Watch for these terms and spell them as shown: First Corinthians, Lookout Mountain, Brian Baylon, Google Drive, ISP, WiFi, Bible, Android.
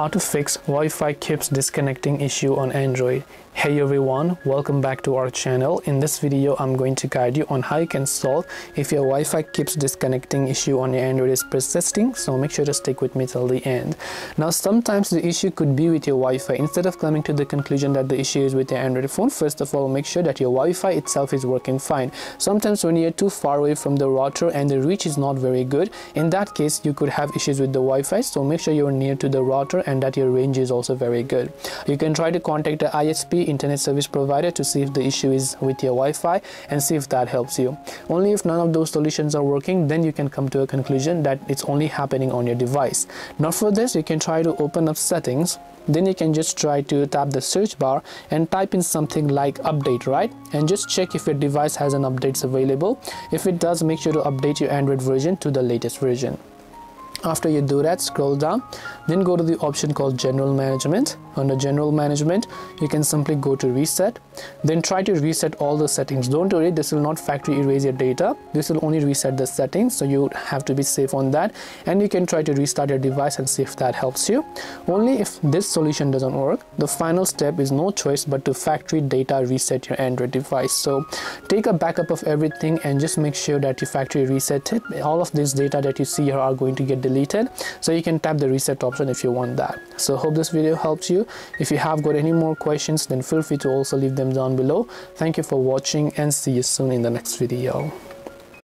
How to fix Wi-Fi keeps disconnecting issue on Android. Hey everyone, welcome back to our channel. In this video, I'm going to guide you on how you can solve if your Wi-Fi keeps disconnecting issue on your Android is persisting, so make sure to stick with me till the end. Now, sometimes the issue could be with your Wi-Fi. Instead of coming to the conclusion that the issue is with your Android phone, first of all, make sure that your Wi-Fi itself is working fine. Sometimes when you're too far away from the router and the reach is not very good, in that case, you could have issues with the Wi-Fi, so make sure you're near to the router and that your range is also very good. You can try to contact the ISP, internet service provider, to see if the issue is with your Wi-Fi and see if that helps you. Only if none of those solutions are working, then you can come to a conclusion that it's only happening on your device. Now for this, you can try to open up settings. Then you can just try to tap the search bar and type in something like update, right? And just check if your device has an updates available. If it does, make sure to update your Android version to the latest version. After you do that, scroll down, then go to the option called General Management. Under General Management, you can simply go to Reset, then try to reset all the settings. Don't worry, this will not factory erase your data. This will only reset the settings, so you have to be safe on that. And you can try to restart your device and see if that helps you. Only if this solution doesn't work, the final step is no choice but to factory data reset your Android device. So take a backup of everything and just make sure that you factory reset it. All of this data that you see here are going to get deleted, so you can tap the reset option if you want that. So hope this video helps you. If you have got any more questions, then feel free to also leave them down below. Thank you for watching and see you soon in the next video.